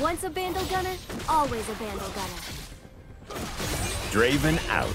Once a Vandal Gunner, always a Vandal Gunner. Draven out.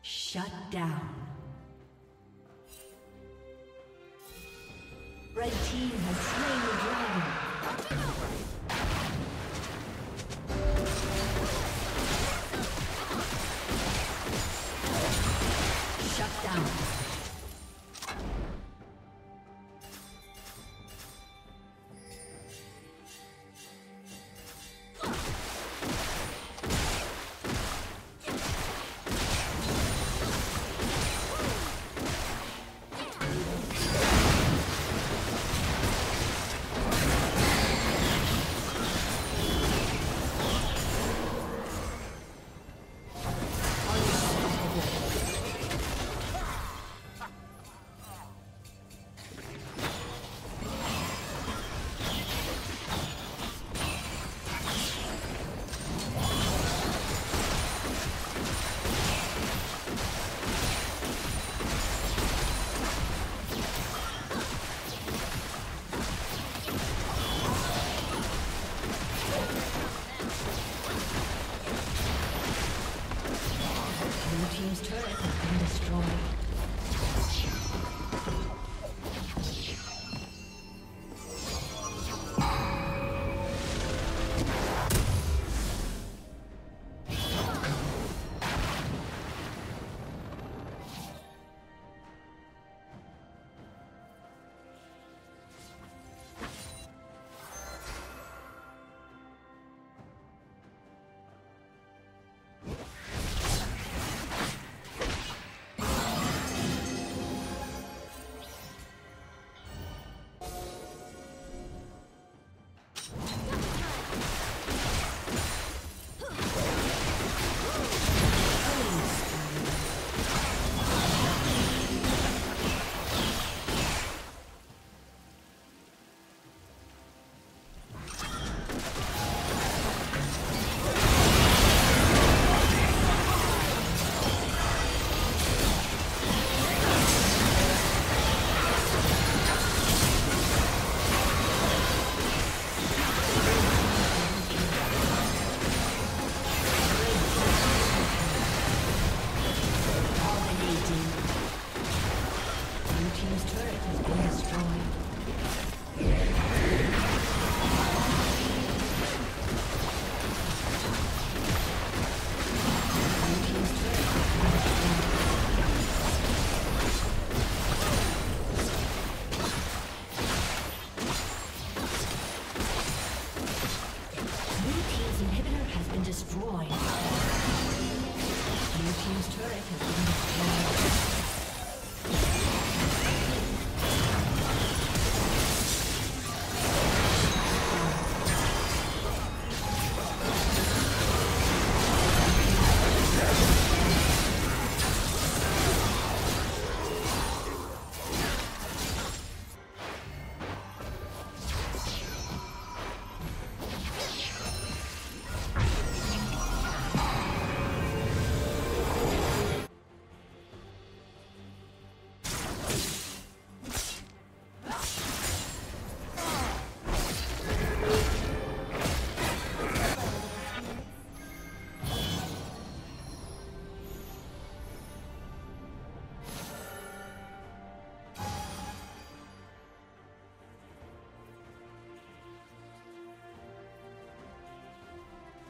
Shut down. Red team has slain the dragon. Shut down.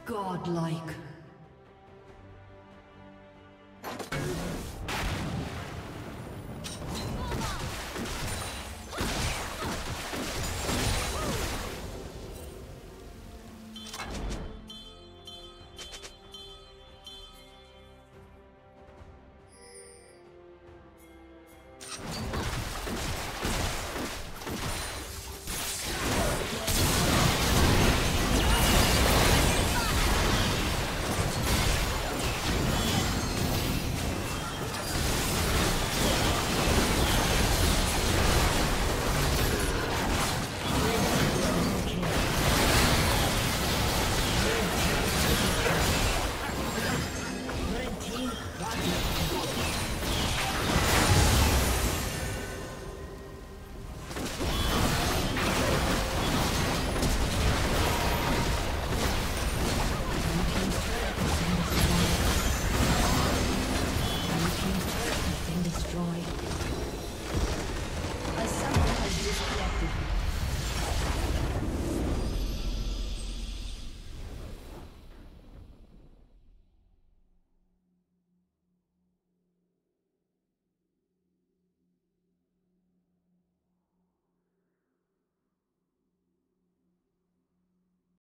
Godlike.